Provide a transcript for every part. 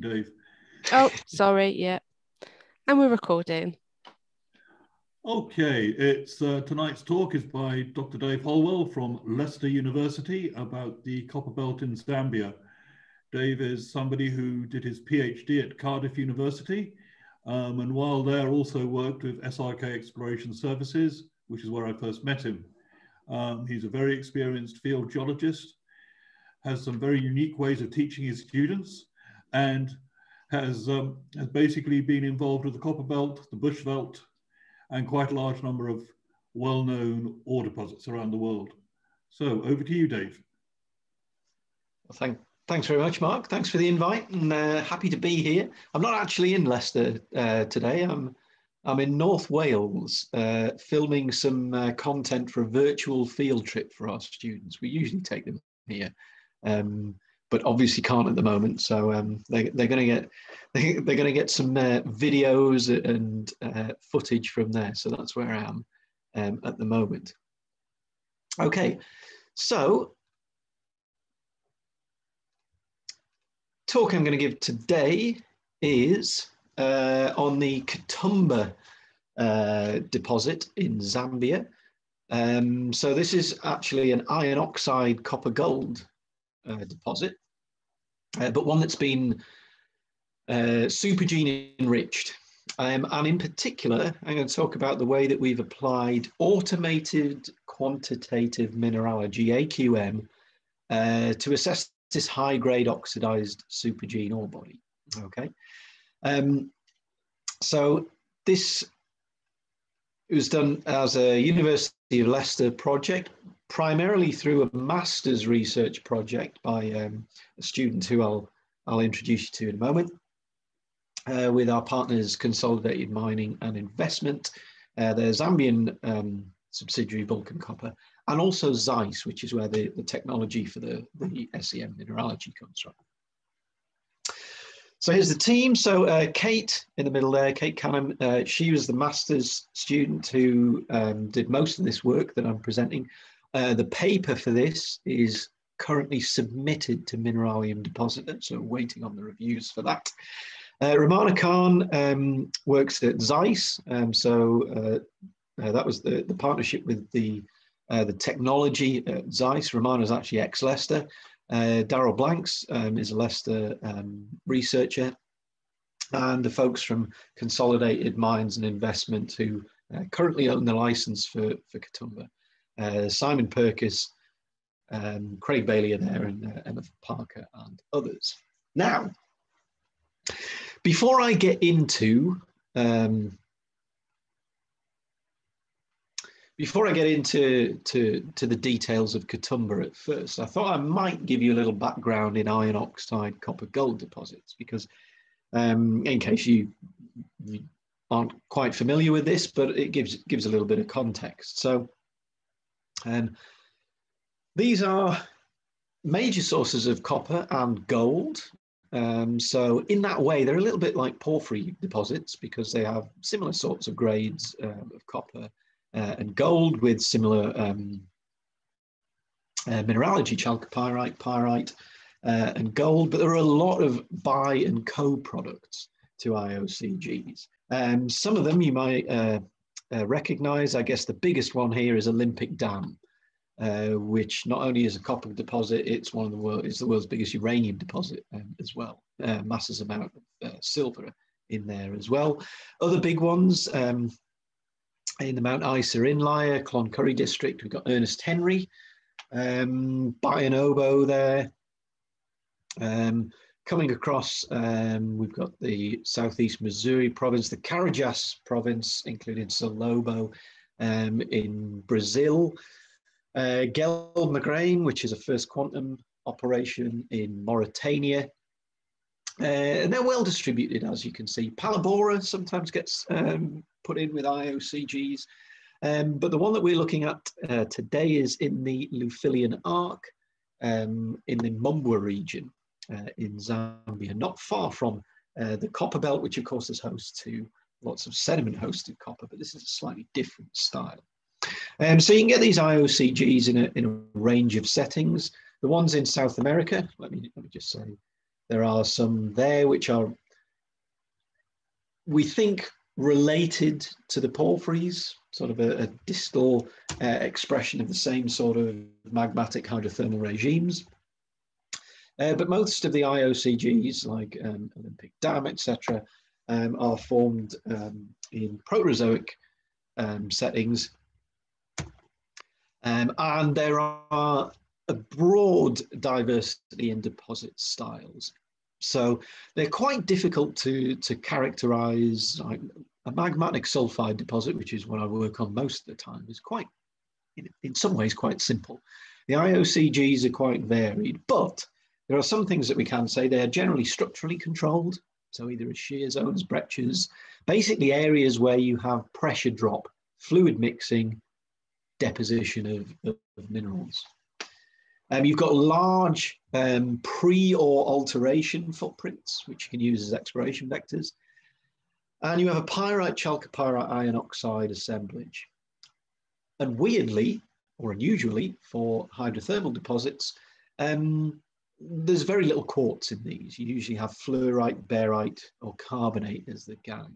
Dave. Oh, sorry, yeah. And we're recording. Okay, it's tonight's talk is by Dr. Dave Holwell from Leicester University about the Copper Belt in Zambia. Dave is somebody who did his PhD at Cardiff University and while there also worked with SRK Exploration Services, which is where I first met him. He's a very experienced field geologist, has some very unique ways of teaching his students, and has basically been involved with the Copper Belt, the Bushveld, and quite a large number of well-known ore deposits around the world. So over to you, Dave. Well, thanks very much, Mark. Thanks for the invite, and happy to be here. I'm not actually in Leicester today. I'm in North Wales filming some content for a virtual field trip for our students. We usually take them here, but obviously can't at the moment. So they're going to get some videos and footage from there. So that's where I am at the moment. Okay, so talk I'm going to give today is on the Kitumba deposit in Zambia. So this is actually an iron oxide copper gold deposit. But one that's been supergene enriched. And in particular, I'm going to talk about the way that we've applied automated quantitative mineralogy, AQM, to assess this high-grade oxidized supergene ore body. Okay. So this was done as a University of Leicester project, primarily through a master's research project by a student who I'll introduce you to in a moment, with our partners Consolidated Mining and Investment, their Zambian subsidiary Vulcan Copper, and also ZEISS, which is where the technology for the SEM mineralogy comes from. So here's the team. So Kate in the middle there, Kate Cannon, she was the master's student who did most of this work that I'm presenting. The paper for this is currently submitted to Mineralium Depositants, so waiting on the reviews for that. Ramana Khan works at ZEISS, so that was the partnership with the technology at ZEISS. Ramana's actually ex-Leicester. Darrell Blanks is a Leicester researcher, and the folks from Consolidated Mines and Investment who currently own the license for Kitumba. Simon Perkis, Craig Bailey are there, and Emma Parker and others. Now, before I get into the details of Kitumba at first, I thought I might give you a little background in iron oxide copper gold deposits, because in case you aren't quite familiar with this, but it gives a little bit of context. So. These are major sources of copper and gold. So in that way, they're a little bit like porphyry deposits because they have similar sorts of grades of copper and gold with similar mineralogy, chalcopyrite, pyrite, and gold. But there are a lot of bi and co-products to IOCGs. Some of them you might recognize. I guess the biggest one here is Olympic Dam, which not only is a copper deposit, it's the world's biggest uranium deposit as well. Massive amount of silver in there as well. Other big ones in the Mount Isa Inlier, Cloncurry district, we've got Ernest Henry, Bionobo there. Coming across, we've got the southeast Missouri province, the Carajás province, including Salobo in Brazil, Gelb-Magraine, which is a first quantum operation in Mauritania. And they're well distributed, as you can see. Palabora sometimes gets put in with IOCGs, but the one that we're looking at today is in the Lufilian Arc in the Mumbwa region. In Zambia, not far from the Copper Belt, which of course is host to lots of sediment-hosted copper, but this is a slightly different style. So you can get these IOCGs in a range of settings. The ones in South America, let me just say There are some there which are, we think, related to the porphyries, sort of a distal expression of the same sort of magmatic hydrothermal regimes. But most of the IOCGs, like Olympic Dam, etc., are formed in Proterozoic settings. And there are a broad diversity in deposit styles. So they're quite difficult to characterize. Like a magmatic sulfide deposit, which is what I work on most of the time, is quite, in some ways, quite simple. The IOCGs are quite varied, but there are some things that we can say. They are generally structurally controlled. So either as shear zones, breccias, basically areas where you have pressure drop, fluid mixing, deposition of minerals. You've got large pre or alteration footprints, which you can use as exploration vectors. And you have a pyrite, chalcopyrite, iron oxide assemblage. And weirdly, or unusually, for hydrothermal deposits, there's very little quartz in these. You usually have fluorite, barite, or carbonate as the gang.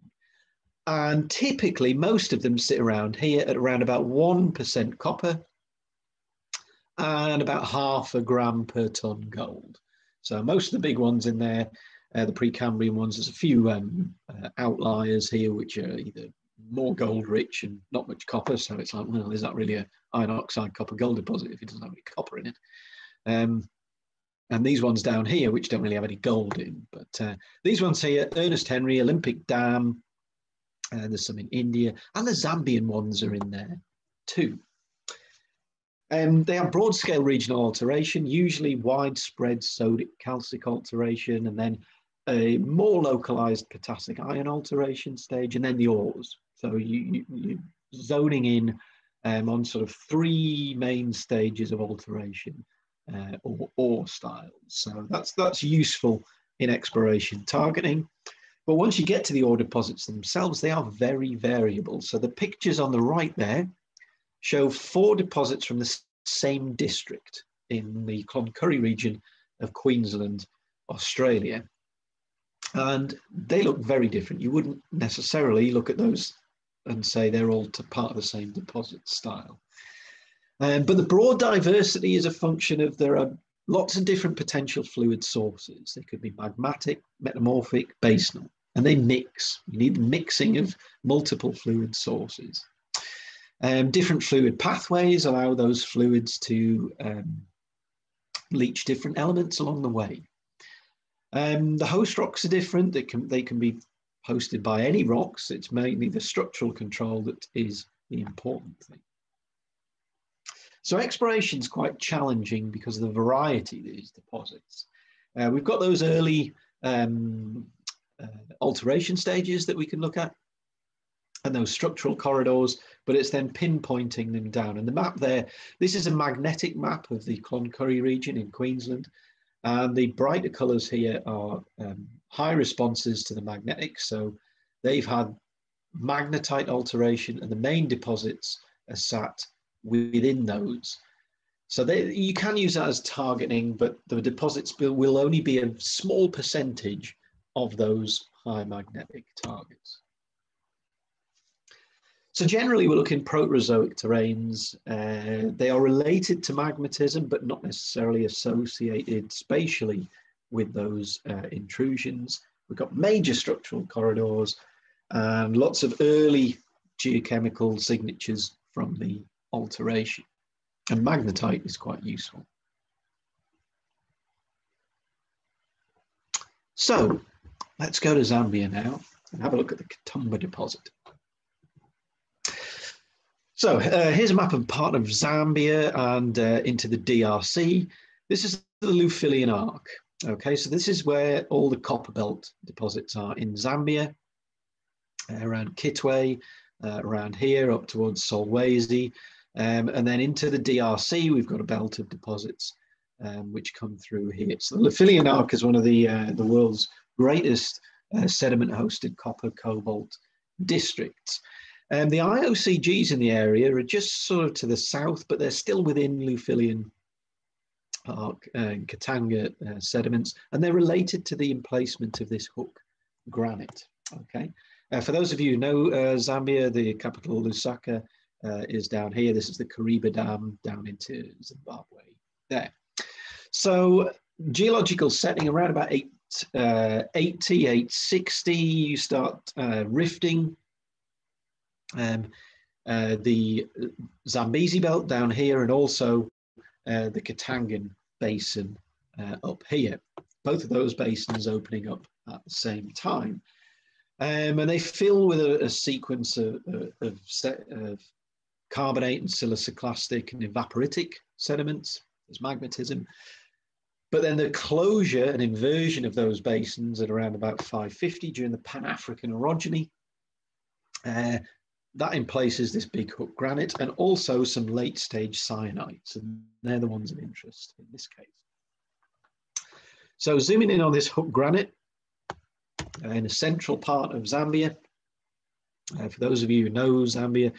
And typically, most of them sit around here at around about 1% copper and about 0.5 gram per ton gold. So most of the big ones in there, the Precambrian ones, there's a few outliers here, which are either more gold rich and not much copper. So it's like, well, is that really an iron oxide copper gold deposit if it doesn't have any copper in it? And these ones down here, which don't really have any gold in, but these ones here, Ernest Henry, Olympic Dam, there's some in India, and the Zambian ones are in there too. They have broad scale regional alteration, usually widespread sodic calcic alteration, and then a more localized potassic iron alteration stage, and then the ores. So you're zoning in on sort of three main stages of alteration. Or ore styles. So that's useful in exploration targeting. But once you get to the ore deposits themselves, they are very variable. So the pictures on the right there show 4 deposits from the same district in the Cloncurry region of Queensland, Australia. And they look very different. You wouldn't necessarily look at those and say they're all part of the same deposit style. But the broad diversity is a function of there are lots of different potential fluid sources. They could be magmatic, metamorphic, basinal, and they mix. You need the mixing of multiple fluid sources. Different fluid pathways allow those fluids to leach different elements along the way. The host rocks are different. They can be hosted by any rocks. It's mainly the structural control that is the important thing. So exploration is quite challenging because of the variety of these deposits. We've got those early alteration stages that we can look at and those structural corridors, but it's then pinpointing them down. And the map there, this is a magnetic map of the Cloncurry region in Queensland. And the brighter colours here are high responses to the magnetic. So they've had magnetite alteration and the main deposits are sat within those. So you can use that as targeting, but the deposits will only be a small percentage of those high magnetic targets. So generally we're looking Proterozoic terrains. They are related to magmatism, but not necessarily associated spatially with those intrusions. We've got major structural corridors and lots of early geochemical signatures from the alteration, and magnetite is quite useful. So let's go to Zambia now and have a look at the Kitumba deposit. So here's a map of part of Zambia and into the DRC. This is the Lufilian Arc. Okay, so this is where all the Copper Belt deposits are in Zambia, around Kitwe, around here up towards Solwezi. And then into the DRC, we've got a belt of deposits which come through here. So the Lufilian Arc is one of the world's greatest sediment-hosted copper cobalt districts. The IOCGs in the area are just sort of to the south, but they're still within Lufilian Park and Katanga sediments, and they're related to the emplacement of this hook granite. Okay, for those of you who know Zambia, the capital Lusaka is down here. This is the Kariba Dam down into Zimbabwe there. So geological setting around about 880, 860, you start rifting. The Zambezi Belt down here, and also the Katangan Basin up here. Both of those basins opening up at the same time. And they fill with a sequence of carbonate and siliciclastic and evaporitic sediments. There's magmatism. But then the closure and inversion of those basins at around about 550 during the Pan-African Orogeny. That in place is this big hook granite and also some late stage syenites, and they're the ones of interest in this case. So zooming in on this hook granite in the central part of Zambia. For those of you who know Zambia,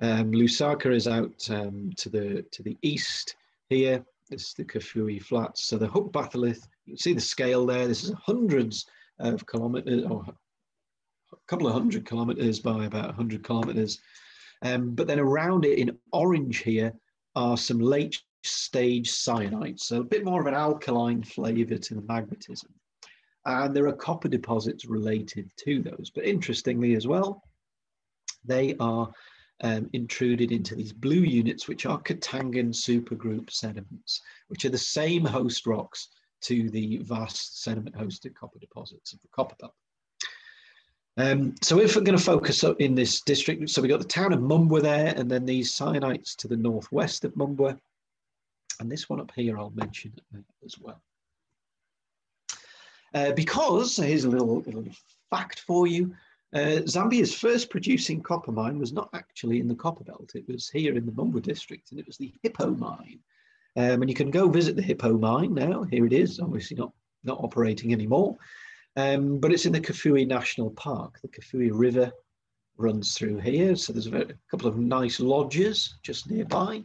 Lusaka is out to the east here. It's the Kafue Flats. So the Hook Batholith, you can see the scale there. This is hundreds of kilometers, or a couple of hundred kilometers by about 100 kilometers. But then around it in orange here are some late stage syenites. So a bit more of an alkaline flavor to the magmatism. And there are copper deposits related to those. But interestingly as well, they are intruded into these blue units, which are Katangan supergroup sediments, which are the same host rocks to the vast sediment-hosted copper deposits of the Copper Belt. So if we're going to focus up in this district, so we've got the town of Mumbwa there, and then these syenites to the northwest of Mumbwa. And this one up here I'll mention as well. Because, here's a little fact for you, Zambia's first producing copper mine was not actually in the Copper Belt. It was here in the Mumbwa district, and it was the Hippo Mine. And you can go visit the Hippo Mine now. Here it is, obviously not operating anymore. But it's in the Kafue National Park. The Kafue River runs through here. So there's a couple of nice lodges just nearby,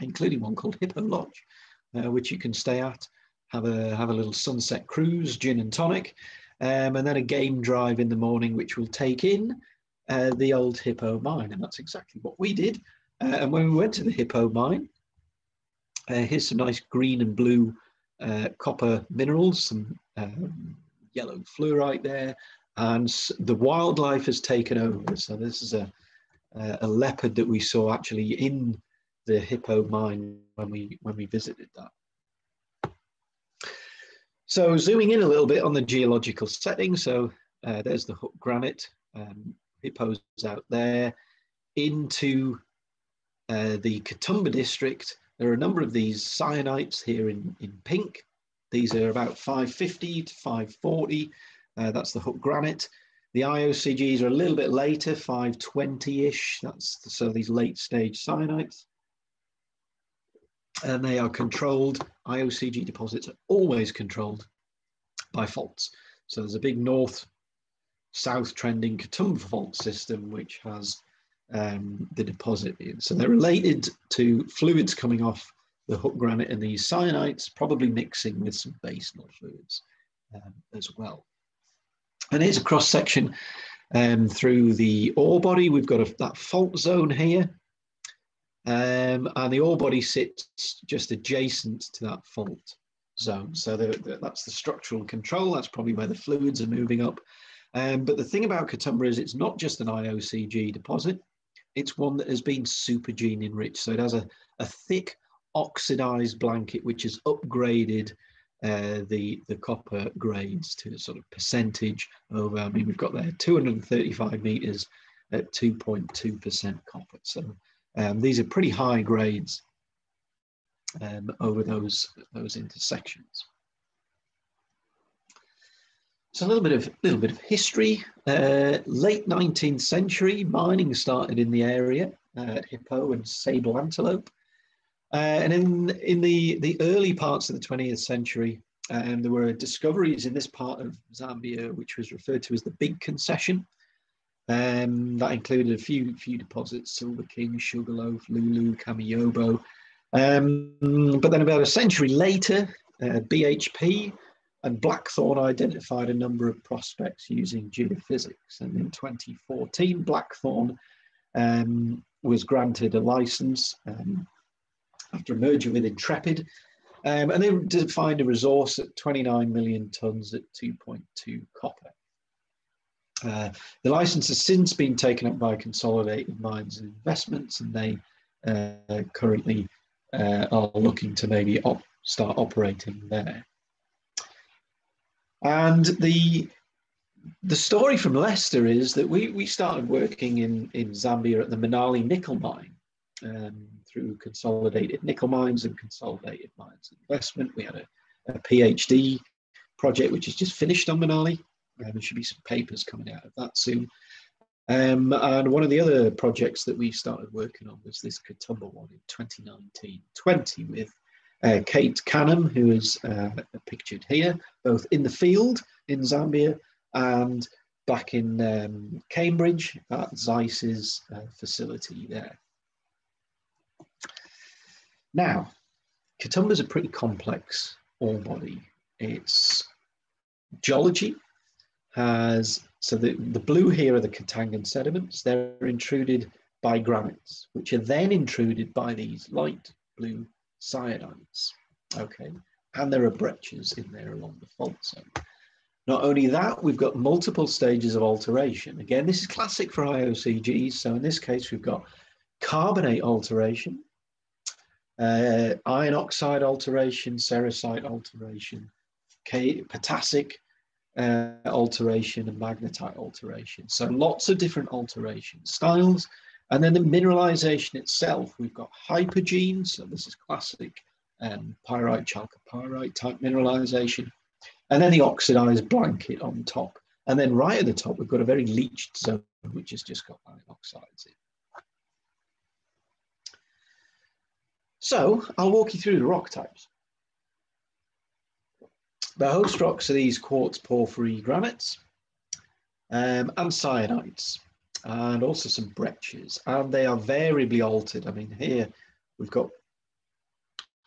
including one called Hippo Lodge, which you can stay at. Have a little sunset cruise, gin and tonic, and then a game drive in the morning, which will take in the old Hippo Mine. And that's exactly what we did. And when we went to the Hippo Mine, here's some nice green and blue copper minerals, some yellow fluorite there, and the wildlife has taken over. So this is a leopard that we saw actually in the Hippo Mine when we visited that. So zooming in a little bit on the geological setting, so there's the hook granite, Hippos out there, into the Kitumba district. There are a number of these syenites here in pink. These are about 550 to 540, that's the hook granite. The IOCGs are a little bit later, 520-ish, so these late stage syenites. And they are controlled, IOCG deposits are always controlled by faults. So there's a big north-south trending Kitumba fault system, which has the deposit in. So they're related to fluids coming off the hook granite and these syenites, probably mixing with some basinal fluids as well. And here's a cross-section through the ore body. We've got that fault zone here. And the ore body sits just adjacent to that fault zone. So that's the structural control. That's probably where the fluids are moving up. But the thing about Kitumba is it's not just an IOCG deposit. It's one that has been supergene enriched. So it has a thick oxidized blanket, which has upgraded the copper grades to a sort of percentage over, I mean, we've got there 235 meters at 2.2% copper. So these are pretty high grades over those intersections. So a little bit of history. Late 19th century, mining started in the area at Hippo and Sable Antelope, and in the early parts of the 20th century, there were discoveries in this part of Zambia, which was referred to as the Big Concession. That included a few deposits, Silver King, Sugarloaf, Lulu, Kamayobo, But then about a century later, BHP and Blackthorn identified a number of prospects using geophysics. And in 2014, Blackthorn was granted a license after a merger with Intrepid. And they defined a resource at 29 million tonnes at 2.2 copper. The license has since been taken up by Consolidated Mines and Investments, and they currently are looking to maybe start operating there. And the story from Leicester is that we started working in Zambia at the Minali nickel mine through Consolidated Nickel Mines and Consolidated Mines Investment. We had a PhD project which is just finished on Minali. There should be some papers coming out of that soon. And one of the other projects that we started working on was this Kitumba one in 2019-20 with Kate Cannon, who is pictured here, both in the field in Zambia and back in Cambridge at ZEISS's facility there. Now, Kitumba is a pretty complex ore body. Its geology has, so the blue here are the Katangan sediments. They're intruded by granites, which are then intruded by these light blue syenites, okay? And there are breccias in there along the fault zone. Not only that, we've got multiple stages of alteration. Again, this is classic for IOCGs. So in this case, we've got carbonate alteration, iron oxide alteration, sericite alteration, potassic alteration and magnetite alteration. So lots of different alteration styles. And then the mineralization itself, we've got hypogene. So this is classic pyrite, chalcopyrite type mineralization. And then the oxidized blanket on top. And then right at the top, we've got a very leached zone, which has just got iron oxides in. So I'll walk you through the rock types. The host rocks are these quartz porphyry granites and syenites, and also some breccias, and they are variably altered. I mean, here we've got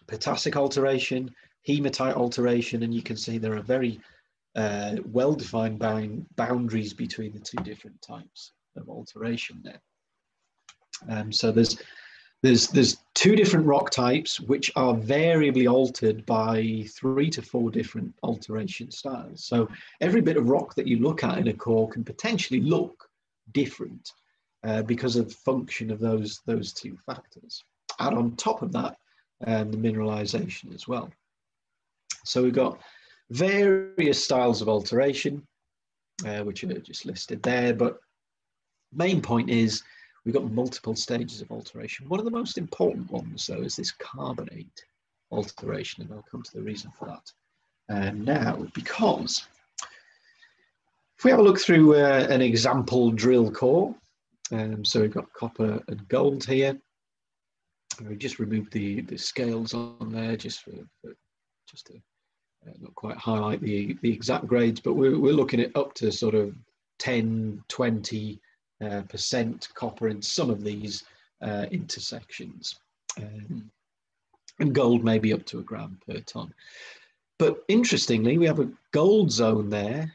potassic alteration, hematite alteration, and you can see there are very well-defined boundaries between the two different types of alteration there. So there's two different rock types which are variably altered by 3 to 4 different alteration styles. So every bit of rock that you look at in a core can potentially look different because of the function of those two factors. Add on top of that the mineralization as well. So we've got various styles of alteration, which are just listed there, but main point is we've got multiple stages of alteration. One of the most important ones, though, is this carbonate alteration, and I'll come to the reason for that now, because if we have a look through an example drill core, so we've got copper and gold here. We just removed the scales on there just to not quite highlight the exact grades, but we're looking at up to sort of 10, 20, percent copper in some of these intersections, and gold may be up to 1 gram per ton. But interestingly, we have a gold zone there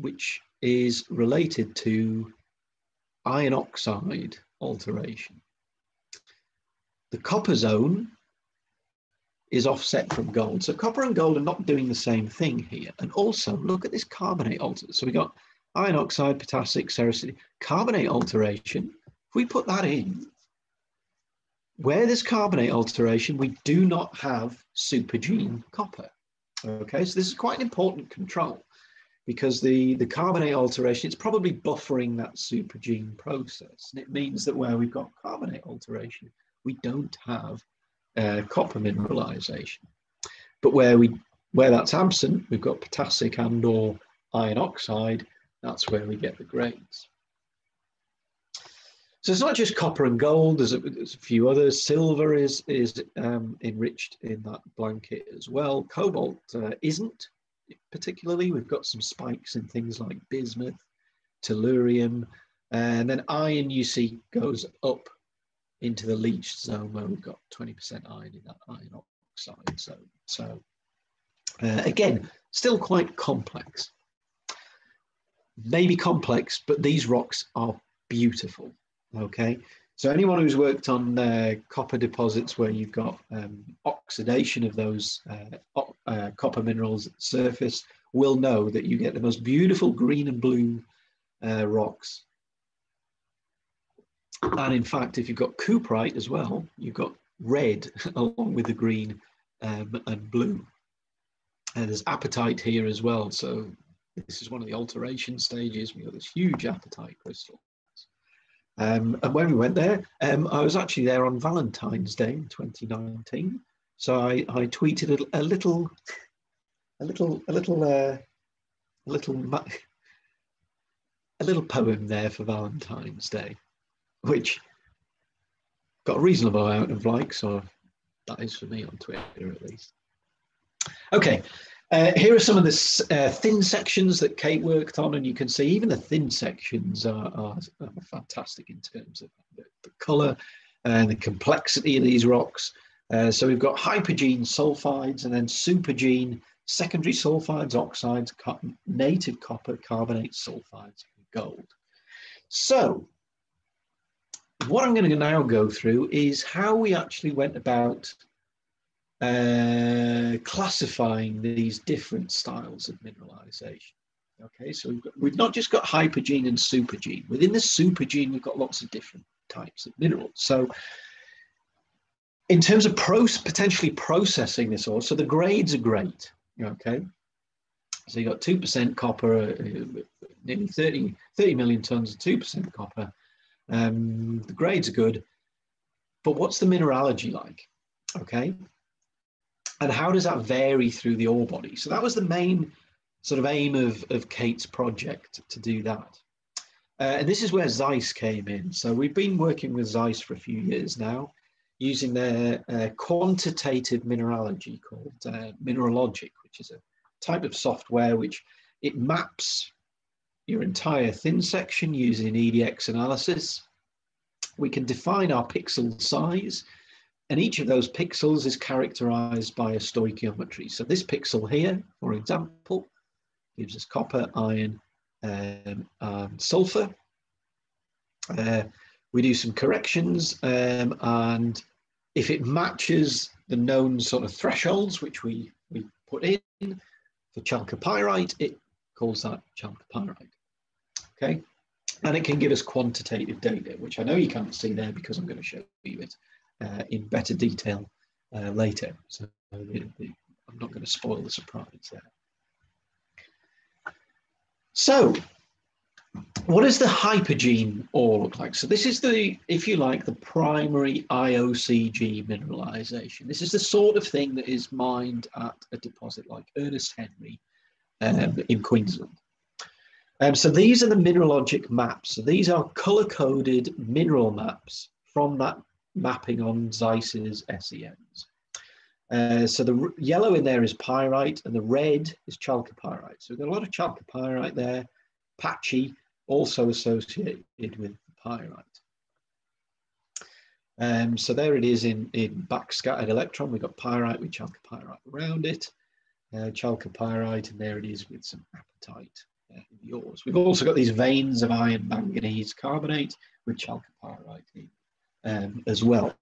which is related to iron oxide alteration. The copper zone is offset from gold, so copper and gold are not doing the same thing here. And also look at this carbonate alteration. So we got iron oxide, potassic, sericity, carbonate alteration. If we put that in, where there's carbonate alteration, we do not have supergene copper. Okay, so this is quite an important control because the carbonate alteration, it's probably buffering that supergene process. And it means that where we've got carbonate alteration, we don't have copper mineralization. But where that's absent, we've got potassic and or iron oxide. That's where we get the grades. So it's not just copper and gold, there's a few others. Silver is enriched in that blanket as well. Cobalt isn't particularly. We've got some spikes in things like bismuth, tellurium, and then iron you see goes up into the leach zone where we've got 20% iron in that iron oxide zone. So again, still quite complex. Maybe complex, but these rocks are beautiful, okay? So anyone who's worked on copper deposits where you've got oxidation of those copper minerals at the surface will know that you get the most beautiful green and blue rocks. And in fact, if you've got cuprite as well, you've got red along with the green and blue. And there's apatite here as well. So this is one of the alteration stages. We've got this huge apatite crystal. And when we went there, I was actually there on Valentine's Day in 2019. So I tweeted a little poem there for Valentine's Day, which got a reasonable amount of likes, or that is for me on Twitter at least. Okay, here are some of the thin sections that Kate worked on, and you can see even the thin sections are fantastic in terms of the colour and the complexity of these rocks. So we've got hypogene sulfides and then supergene secondary sulfides, oxides, native copper, carbonate, sulfides, and gold. So what I'm going to now go through is how we actually went about classifying these different styles of mineralization. Okay, so we've not just got hypogene and supergene. Within the supergene, we've got lots of different types of minerals. So in terms of potentially processing this ore, so the grades are great, okay? So you've got 2% copper, nearly 30 million tons of 2% copper. The grades are good, but what's the mineralogy like, okay? And how does that vary through the ore body? So that was the main sort of aim of Kate's project, to do that. And this is where ZEISS came in. So we've been working with ZEISS for a few years now, using their quantitative mineralogy called Mineralogic, which is a type of software which it maps your entire thin section using EDX analysis. We can define our pixel size, and each of those pixels is characterized by a stoichiometry. So this pixel here, for example, gives us copper, iron, and sulfur. We do some corrections, and if it matches the known sort of thresholds which we put in for chalcopyrite, it calls that chalcopyrite, okay? And it can give us quantitative data, which I know you can't see there because I'm going to show you it in better detail later. So I'm not going to spoil the surprise there. So what does the hypogene ore look like? So this is the, if you like, the primary IOCG mineralization. This is the sort of thing that is mined at a deposit like Ernest Henry in Queensland. So these are the mineralogic maps. So these are color-coded mineral maps from that mapping on ZEISS's SEMs. So the yellow in there is pyrite and the red is chalcopyrite. So we've got a lot of chalcopyrite there, patchy, also associated with pyrite. So there it is in backscattered electron. We've got pyrite with chalcopyrite around it, chalcopyrite, and there it is with some apatite in the ores. We've also got these veins of iron manganese carbonate with chalcopyrite in as well.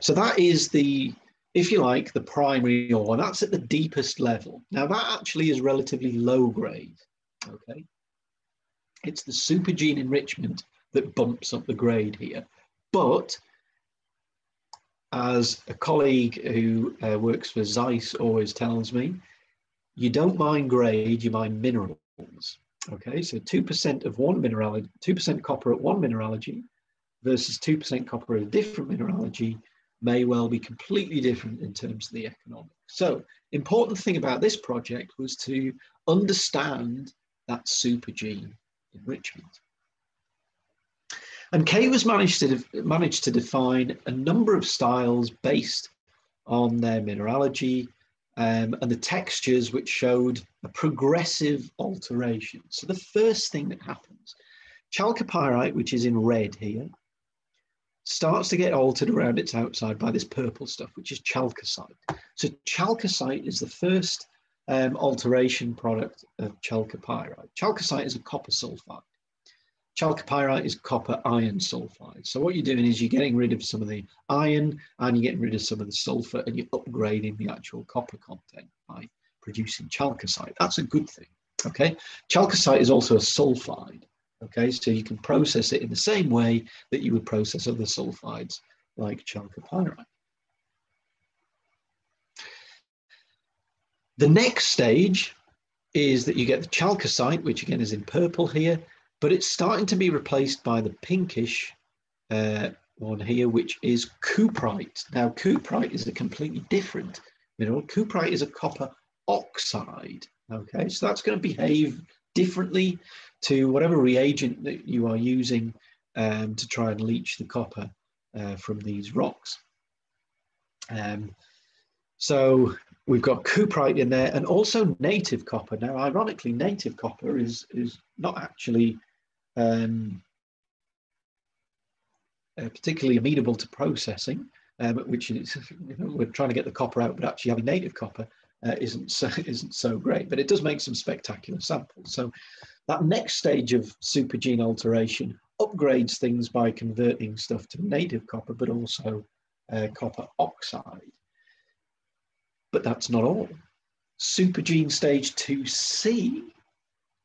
So that is the, if you like, the primary ore, and that's at the deepest level. Now that actually is relatively low grade, okay? It's the supergene enrichment that bumps up the grade here. But as a colleague who works for ZEISS always tells me, you don't mine grade, you mine minerals. Okay, so 2% of one mineralogy, 2% copper at one mineralogy versus 2% copper at a different mineralogy may well be completely different in terms of the economics. So important thing about this project was to understand that supergene enrichment. And Kate was managed to define a number of styles based on their mineralogy and the textures, which showed a progressive alteration. So the first thing that happens, chalcopyrite, which is in red here, starts to get altered around its outside by this purple stuff, which is chalcocite. So chalcocite is the first alteration product of chalcopyrite. Chalcocite is a copper sulfide. Chalcopyrite is copper iron sulfide. So what you're doing is you're getting rid of some of the iron and you're getting rid of some of the sulfur, and you're upgrading the actual copper content by producing chalcocite. That's a good thing, okay? Chalcocite is also a sulfide, okay? So you can process it in the same way that you would process other sulfides like chalcopyrite. The next stage is that you get the chalcocite, which again is in purple here, but it's starting to be replaced by the pinkish one here, which is cuprite. Now, cuprite is a completely different mineral. Cuprite is a copper oxide, okay? So that's going to behave differently to whatever reagent that you are using to try and leach the copper from these rocks. So we've got cuprite in there, and also native copper. Now, ironically, native copper is not actually particularly amenable to processing, which is, you know, we're trying to get the copper out, but actually having native copper isn't so great, but it does make some spectacular samples. So that next stage of supergene alteration upgrades things by converting stuff to native copper, but also copper oxide. But that's not all. Supergene stage 2C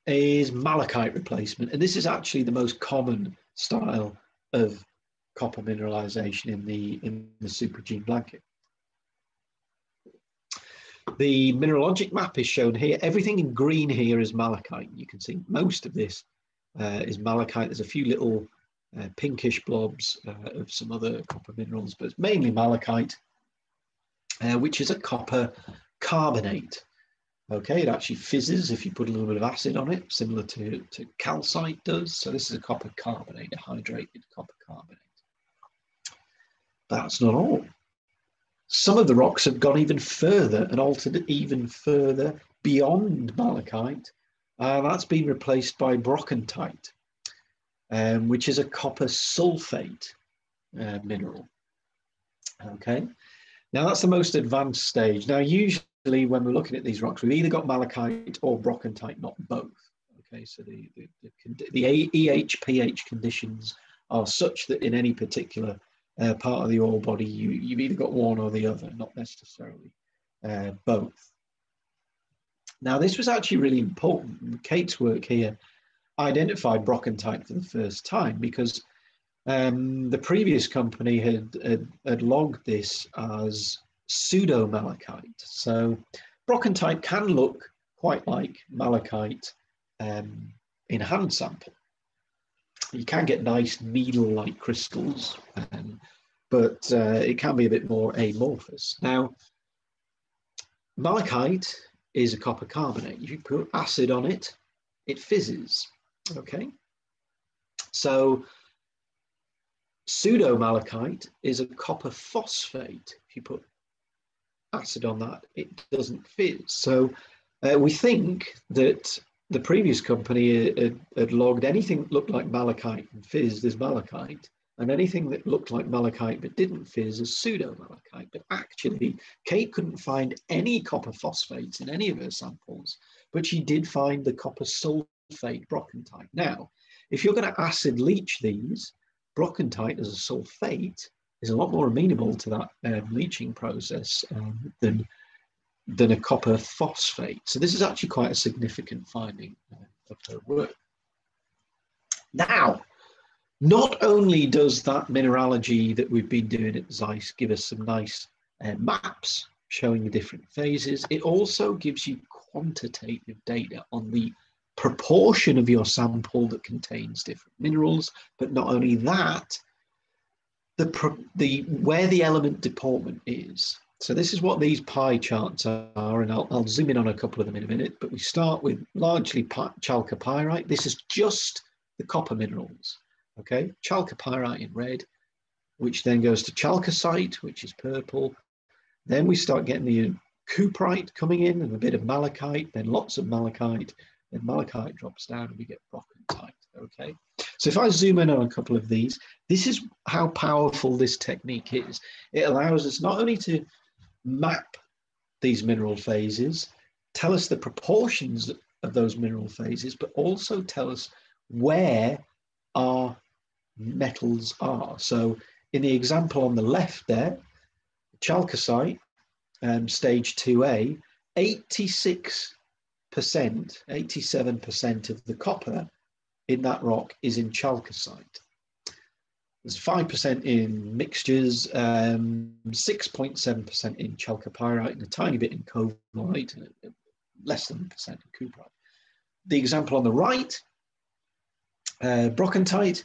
is malachite replacement. And this is actually the most common style of copper mineralization in the supergene blanket. The mineralogic map is shown here. Everything in green here is malachite. You can see most of this is malachite. There's a few little pinkish blobs of some other copper minerals, but it's mainly malachite, which is a copper carbonate. Okay, it actually fizzes if you put a little bit of acid on it, similar to calcite does. So this is a copper carbonate, a hydrated copper carbonate. That's not all. Some of the rocks have gone even further and altered even further beyond malachite. That's been replaced by brochentite, which is a copper sulfate mineral. Okay. Now, that's the most advanced stage. Now, usually when we're looking at these rocks, we've either got malachite or brochentite, not both. Okay, so the EHPH conditions are such that in any particular part of the ore body, you've either got one or the other, not necessarily both. Now, this was actually really important. Kate's work here identified brochentite for the first time, because the previous company had logged this as pseudo-malachite. So brochentite can look quite like malachite in hand sample. You can get nice needle-like crystals, but it can be a bit more amorphous. Now, malachite is a copper carbonate. You put acid on it, it fizzes, okay? So pseudo-malachite is a copper phosphate. If you put acid on that, it doesn't fizz. So we think that the previous company had logged anything that looked like malachite and fizzed as malachite, and anything that looked like malachite but didn't fizz as pseudo-malachite. But actually, Kate couldn't find any copper phosphates in any of her samples, but she did find the copper sulfate brochentite. Now, if you're going to acid leach these, brochentite as a sulfate is a lot more amenable to that leaching process than a copper phosphate. So this is actually quite a significant finding of her work. Now, not only does that mineralogy that we've been doing at ZEISS give us some nice maps showing the different phases, it also gives you quantitative data on the proportion of your sample that contains different minerals, but not only that, where the element deportment is. So this is what these pie charts are, and I'll zoom in on a couple of them in a minute, but we start with largely chalcopyrite. This is just the copper minerals, okay? Chalcopyrite in red, which then goes to chalcocite, which is purple. Then we start getting the cuprite coming in and a bit of malachite, then lots of malachite. Then malachite drops down and we get brochentite, okay? So if I zoom in on a couple of these, this is how powerful this technique is. It allows us not only to map these mineral phases, tell us the proportions of those mineral phases, but also tell us where our metals are. So in the example on the left there, chalcocite, stage 2A, 86%, 87% of the copper in that rock is in chalcocite. There's 5% in mixtures, 6.7% in chalcopyrite, and a tiny bit in covellite, less than 1% in cuprite. The example on the right, brochentite,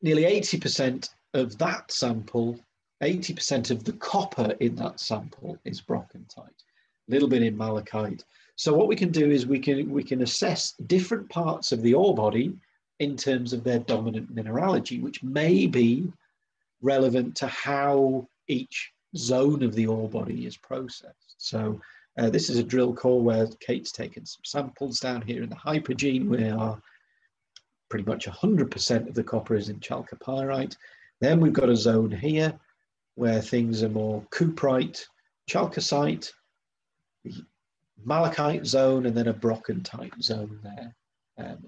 nearly 80% of that sample, 80% of the copper in that sample is brochentite, a little bit in malachite. So what we can do is we can assess different parts of the ore body in terms of their dominant mineralogy, which may be relevant to how each zone of the ore body is processed. So this is a drill core where Kate's taken some samples down here in the hypogene, where pretty much 100% of the copper is in chalcopyrite. Then we've got a zone here where things are more cuprite, chalcocite, the malachite zone, and then a brochentite zone there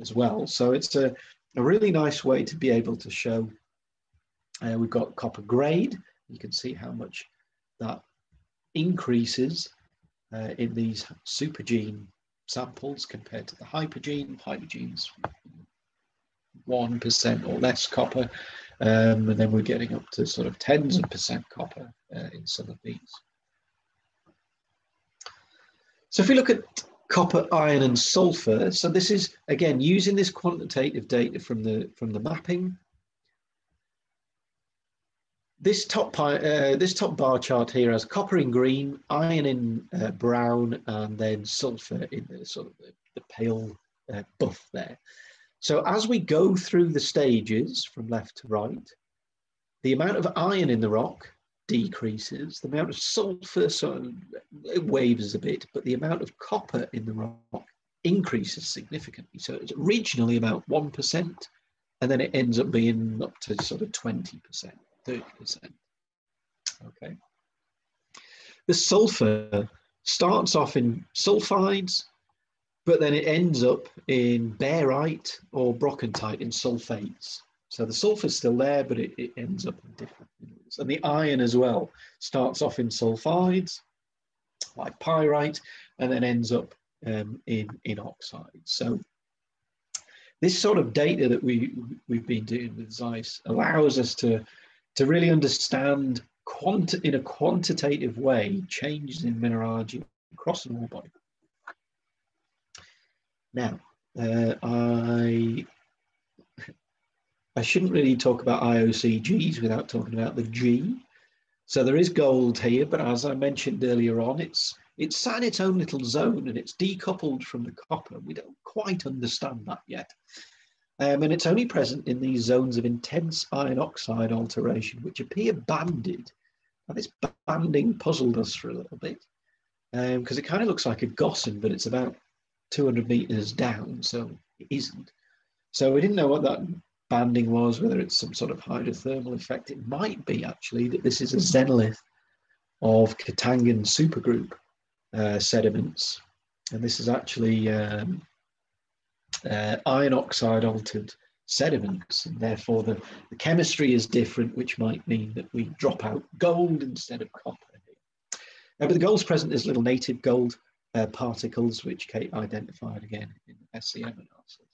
as well. So it's a really nice way to be able to show. We've got copper grade. You can see how much that increases in these supergene samples compared to the hypogene. Hypogene's 1% or less copper, and then we're getting up to sort of tens of percent copper in some of these. So if we look at copper, iron and sulfur, so this is again using this quantitative data from the mapping. This top bar chart here has copper in green, iron in brown, and then sulfur in the sort of the pale buff there. So as we go through the stages from left to right, the amount of iron in the rock decreases, the amount of sulfur sort of wavers a bit, but the amount of copper in the rock increases significantly. So it's originally about 1%, and then it ends up being up to sort of 20%, 30%. Okay. The sulfur starts off in sulfides, but then it ends up in barite or brochentite in sulfates. So the sulfur's still there, but it ends up in different minerals. And the iron as well starts off in sulfides, like pyrite, and then ends up in oxides. So this sort of data that we've been doing with ZEISS allows us to really understand in a quantitative way changes in mineralogy across an ore body. Now, I shouldn't really talk about IOCGs without talking about the G. So there is gold here, but as I mentioned earlier on, it's sat in its own little zone and it's decoupled from the copper. We don't quite understand that yet. And it's only present in these zones of intense iron oxide alteration, which appear banded. Now this banding puzzled us for a little bit because it kind of looks like a gossin, but it's about 200 meters down, so it isn't. So we didn't know what that banding was, whether it's some sort of hydrothermal effect. It might be actually that this is a xenolith of Katangan supergroup sediments, and this is actually iron oxide altered sediments, and therefore the chemistry is different, which might mean that we drop out gold instead of copper. But the gold's present is little native gold particles, which Kate identified again in the SCM analysis.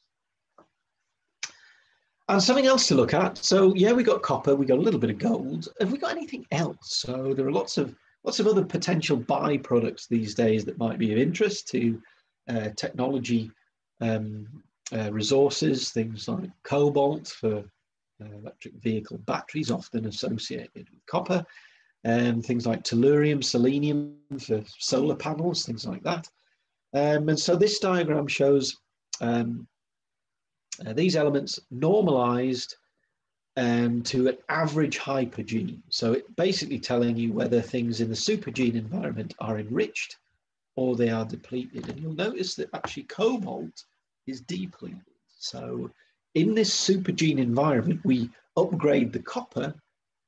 And something else to look at. So yeah, we got copper, we got a little bit of gold. Have we got anything else? So there are lots of other potential byproducts these days that might be of interest to technology resources, things like cobalt for electric vehicle batteries, often associated with copper. Things like tellurium, selenium for solar panels, things like that. And so this diagram shows these elements normalized to an average hypogene. So it's basically telling you whether things in the supergene environment are enriched or they are depleted. And you'll notice that actually cobalt is depleted. So in this supergene environment, we upgrade the copper,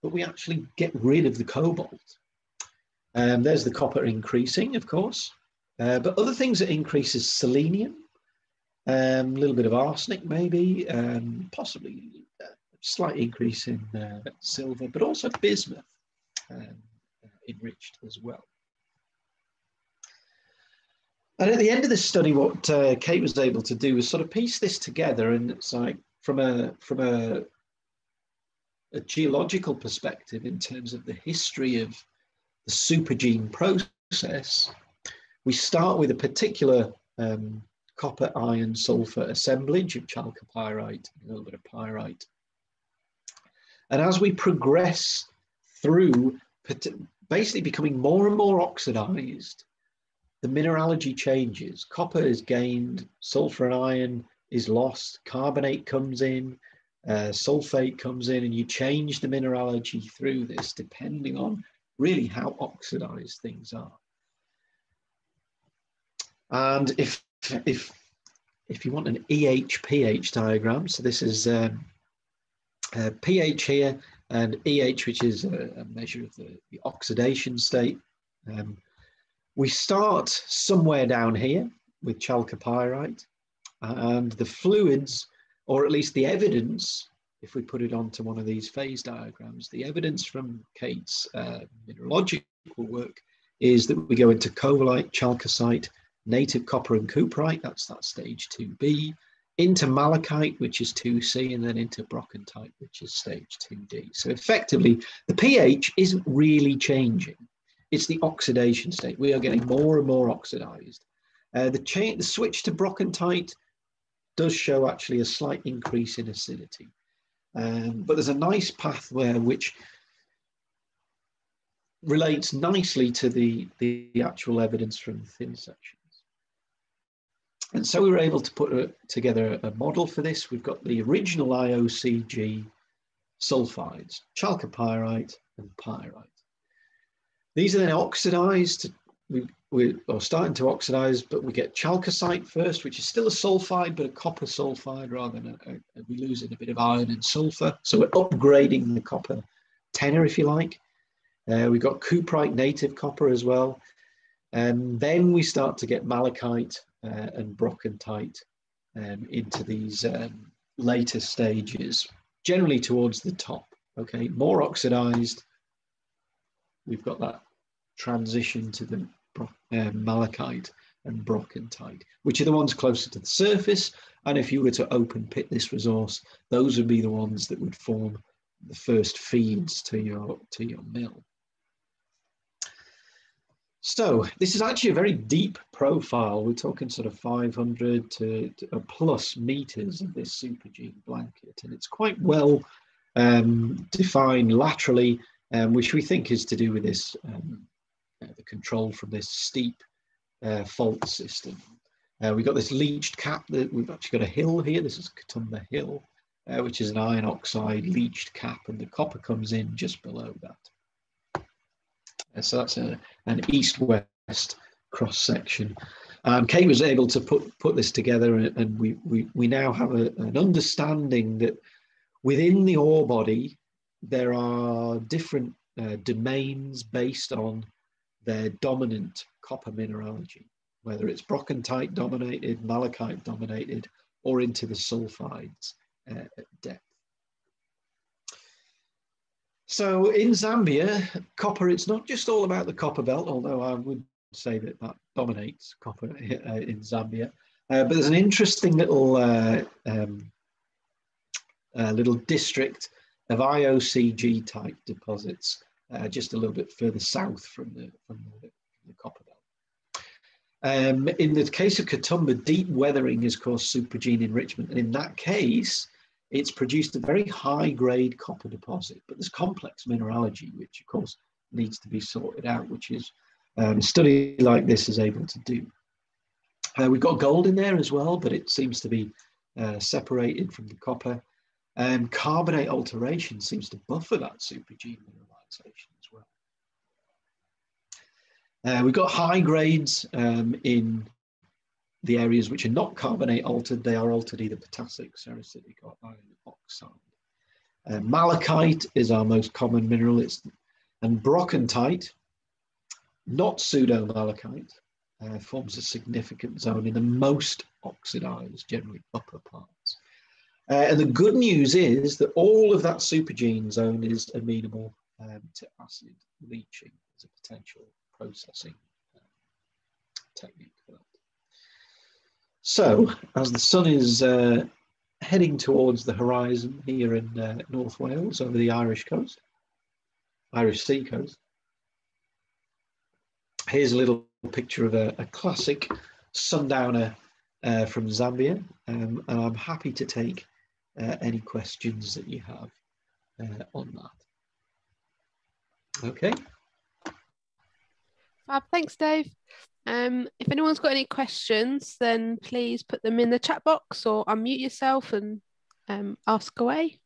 but we actually get rid of the cobalt. There's the copper increasing, of course. But other things that increase is selenium, a little bit of arsenic maybe, possibly a slight increase in silver, but also bismuth enriched as well. And at the end of this study, what Kate was able to do was sort of piece this together, and it's like from a geological perspective in terms of the history of the supergene process, we start with a particular copper, iron, sulfur assemblage of chalcopyrite, a little bit of pyrite. And as we progress through basically becoming more and more oxidized, the mineralogy changes. Copper is gained, sulfur and iron is lost, carbonate comes in, sulfate comes in, and you change the mineralogy through this depending on really how oxidized things are. And if you want an EH-pH diagram, so this is pH here, and EH, which is a measure of the oxidation state. We start somewhere down here with chalcopyrite, and the fluids, or at least the evidence, if we put it onto one of these phase diagrams, the evidence from Kate's mineralogical work is that we go into covellite, chalcocite, native copper and cuprite, that's that stage 2B, into malachite, which is 2C, and then into brochentite, which is stage 2D. So effectively, the pH isn't really changing. It's the oxidation state. We are getting more and more oxidized. The switch to brochentite does show actually a slight increase in acidity. But there's a nice pathway which relates nicely to the actual evidence from thin sections. And so we were able to put together a model for this. We've got the original IOCG sulfides, chalcopyrite and pyrite. These are then oxidized, we are starting to oxidize, but we get chalcocite first, which is still a sulfide, but a copper sulfide rather than we lose in a bit of iron and sulfur. So we're upgrading the copper tenor, if you like. We've got cuprite, native copper as well. And then we start to get malachite and brochentite into these later stages, generally towards the top. Okay, more oxidized. We've got that transition to the malachite and brochentite, which are the ones closer to the surface. And if you were to open pit this resource, those would be the ones that would form the first feeds to your mill. So this is actually a very deep profile. We're talking sort of 500 to a plus meters of this supergene blanket, and it's quite well defined laterally, which we think is to do with this the control from this steep fault system. We've got this leached cap that we've actually got a hill here. This is Kitumba Hill, which is an iron oxide leached cap, and the copper comes in just below that. So that's an east-west cross section. Kate was able to put this together, and we now have an understanding that within the ore body, there are different domains based on their dominant copper mineralogy, whether it's brochentite dominated, malachite dominated, or into the sulfides at depth. So in Zambia, copper, it's not just all about the copper belt, although I would say that that dominates copper in Zambia, but there's an interesting little district of IOCG type deposits just a little bit further south from the copper belt. In the case of Kitumba, deep weathering has caused supergene enrichment, and in that case, it's produced a very high-grade copper deposit. But there's complex mineralogy, which of course needs to be sorted out, which is a study like this is able to do. We've got gold in there as well, but it seems to be separated from the copper. Carbonate alteration seems to buffer that supergene mineralization as well. We've got high grades in the areas which are not carbonate altered, they are altered either potassic, ceracitic, or iron oxide. Malachite is our most common mineral, and brochentite, not pseudo-malachite, forms a significant zone in the most oxidized, generally upper parts. And the good news is that all of that supergene zone is amenable to acid leaching as a potential processing technique for that. So, as the sun is heading towards the horizon here in North Wales over the Irish coast, Irish Sea coast, here's a little picture of a classic sundowner from Zambia, and I'm happy to take any questions that you have on that. Okay. Fab, thanks, Dave. If anyone's got any questions, then please put them in the chat box or unmute yourself and ask away.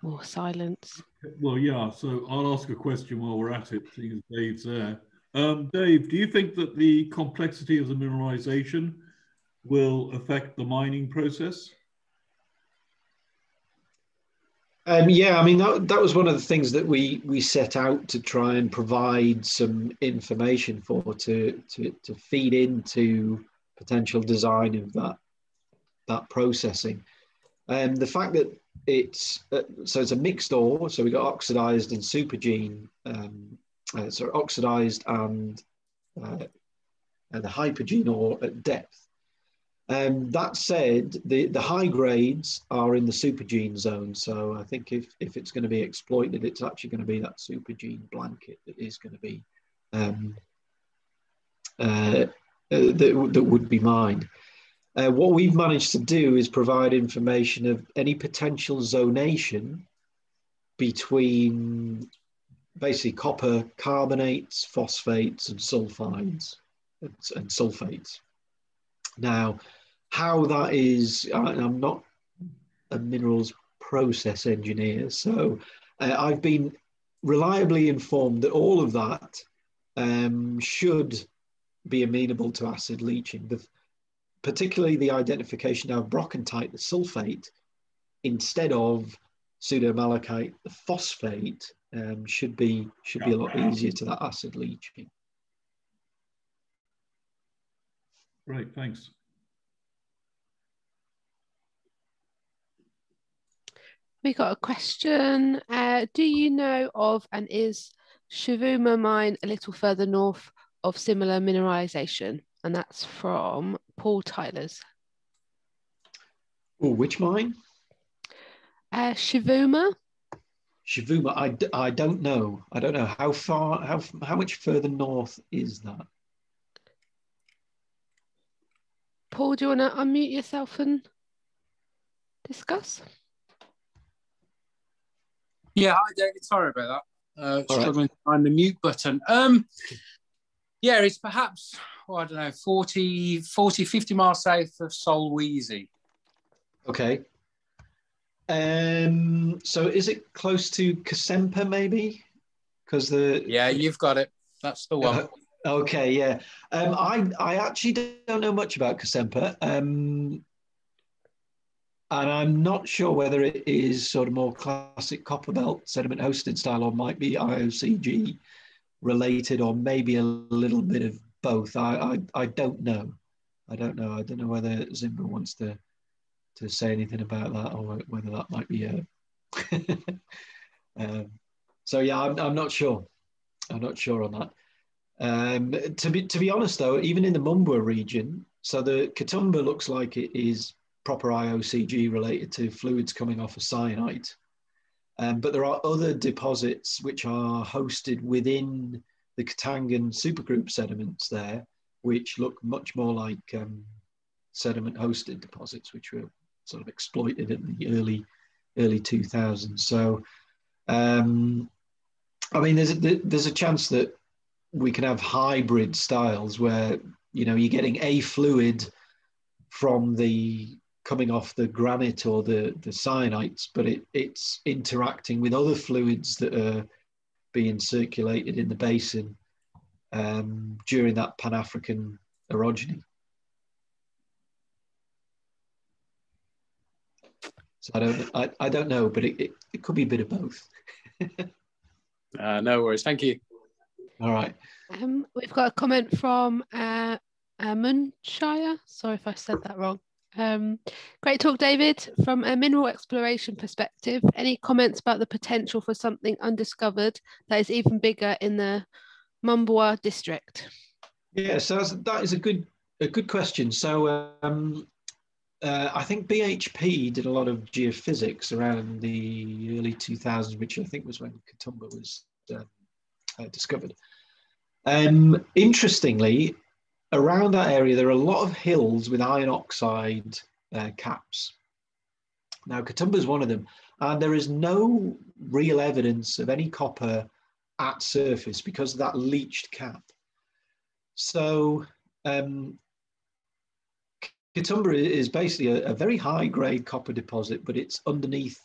More silence. Well, yeah, so I'll ask a question while we're at it, seeing as Dave's there. Dave, do you think that the complexity of the mineralization will affect the mining process? Yeah, I mean, that was one of the things that we set out to try and provide some information for, to feed into potential design of that processing. The fact that it's a mixed ore, so we got oxidized and supergene, so oxidized and the hypergene ore at depth. That said, the high grades are in the supergene zone. So I think if it's going to be exploited, it's actually going to be that supergene blanket that is going to be, that would be mined. What we've managed to do is provide information of any potential zonation between basically copper carbonates, phosphates, and sulfides, and sulfates. Now, how that is, I'm not a minerals process engineer, so I've been reliably informed that all of that should be amenable to acid leaching. Particularly the identification of brochentite, the sulfate, instead of pseudomalachite, the phosphate, should be a lot easier to that acid leaching. Great, thanks. We got a question. Do you know of, and is Shuvuma mine a little further north of similar mineralization? And that's from Paul Tyler's. Oh, which mine? Shuvuma. Shuvuma, I don't know. I don't know how far, how much further north is that? Paul, do you want to unmute yourself and discuss? Yeah, hi, David. Sorry about that. Struggling to find the mute button. Yeah, it's perhaps, well, I don't know, 40, 50 miles south of Solwezi. Okay. So is it close to Kasempa, maybe? Because the... Yeah, you've got it. That's the one. Okay, yeah. I actually don't know much about Kasempa, and I'm not sure whether it is sort of more classic Copper Belt sediment hosted style or might be IOCG related, or maybe a little bit of both. I don't know. I don't know whether Zimba wants to say anything about that or whether that might be a... so yeah, I'm not sure. I'm not sure on that. To be honest though, even in the Mumbwa region, so the Kitumba looks like it is proper IOCG related to fluids coming off of syenite, but there are other deposits which are hosted within the Katangan supergroup sediments there, which look much more like sediment hosted deposits, which were sort of exploited in the early 2000s. So I mean, there's a chance that we can have hybrid styles where, you know, you're getting a fluid from the coming off the granite or the syenites, but it's interacting with other fluids that are being circulated in the basin during that Pan-African orogeny. So I don't know, but it could be a bit of both. No worries, thank you. All right. We've got a comment from Munshire. Sorry if I said that wrong. Great talk, David. From a mineral exploration perspective, any comments about the potential for something undiscovered that is even bigger in the Mumbwa district? Yeah, so that is a good question. So I think BHP did a lot of geophysics around the early 2000s, which I think was when Kitumba was discovered. Interestingly, around that area, there are a lot of hills with iron oxide caps. Now, Kitumba is one of them, and there is no real evidence of any copper at surface because of that leached cap. So Kitumba is basically a very high-grade copper deposit, but it's underneath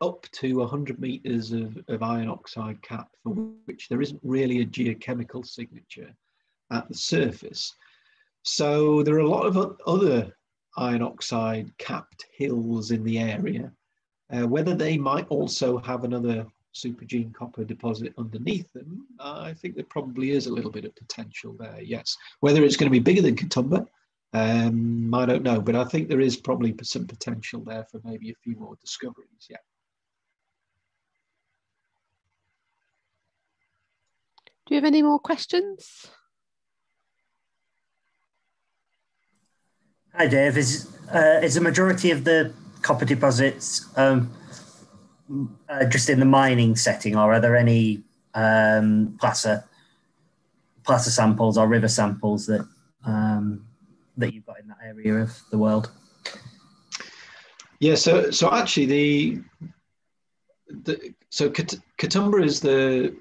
up to 100 meters of iron oxide cap, for which there isn't really a geochemical signature at the surface. So there are a lot of other iron oxide capped hills in the area. Whether they might also have another supergene copper deposit underneath them, I think there probably is a little bit of potential there, yes. Whether it's going to be bigger than Kitumba, I don't know, but I think there is probably some potential there for maybe a few more discoveries, yeah. Do you have any more questions? Hi Dave, is the majority of the copper deposits just in the mining setting, or are there any placer samples or river samples that that you've got in that area of the world? Yeah, so actually so Kitumba is the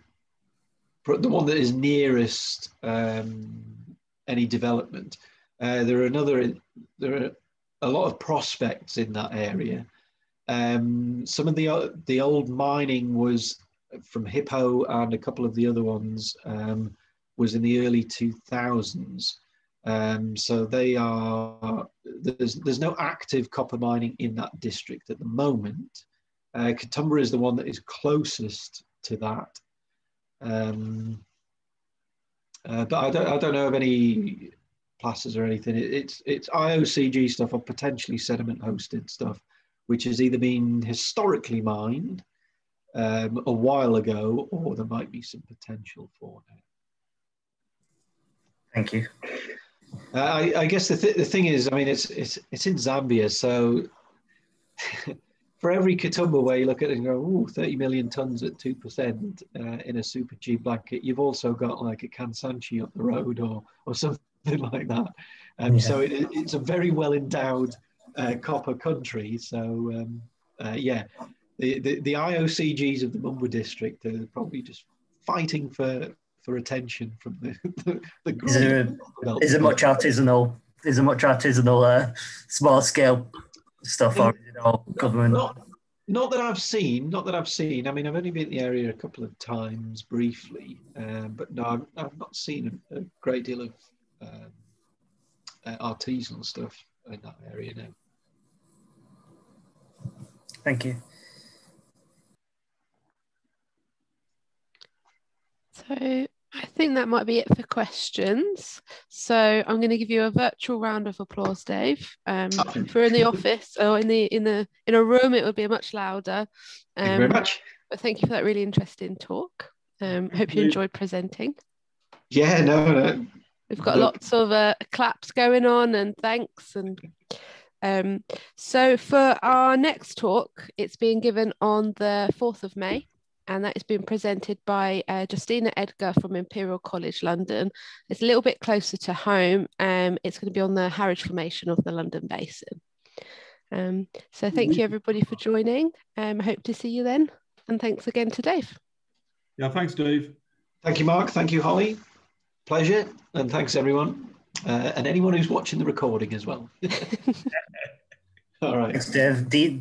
one that is nearest any development. There are a lot of prospects in that area. Some of the old mining was from Hippo, and a couple of the other ones was in the early 2000s. So there's no active copper mining in that district at the moment. Kitumba is the one that is closest to that. But I don't know of any placers or anything. It's IOCG stuff or potentially sediment hosted stuff, which has either been historically mined a while ago, or there might be some potential for now. Thank you. I guess the thing is, I mean, it's in Zambia, so for every Kitumba where you look at it and go, ooh, 30 million tons at 2% in a super G blanket, you've also got like a Kansanshi up the road or something like that. Yeah. So it's a very well endowed copper country. So yeah, the IOCGs of the Mumbwa district are probably just fighting for attention from the group. Is there much artisanal small scale stuff, or is it all government? Not that I've seen. I mean, I've only been in the area a couple of times briefly, but no, I've not seen a great deal of artisanal stuff in that area now. Thank you. So I think that might be it for questions. So I'm going to give you a virtual round of applause, Dave. If we're in the office or in a room, it would be much louder. Thank you very much. But thank you for that really interesting talk. Hope you enjoyed presenting. Yeah, no. We've got lots of claps going on and thanks. And so for our next talk, it's being given on the 4th of May, and that is being presented by Justina Edgar from Imperial College London. It's a little bit closer to home. It's going to be on the Harridge Formation of the London Basin. So thank you everybody for joining. Hope to see you then. And thanks again to Dave. Yeah, thanks Dave. Thank you, Mark. Thank you, Holly. Pleasure, and thanks everyone, and anyone who's watching the recording as well. All right. Thanks, Dave.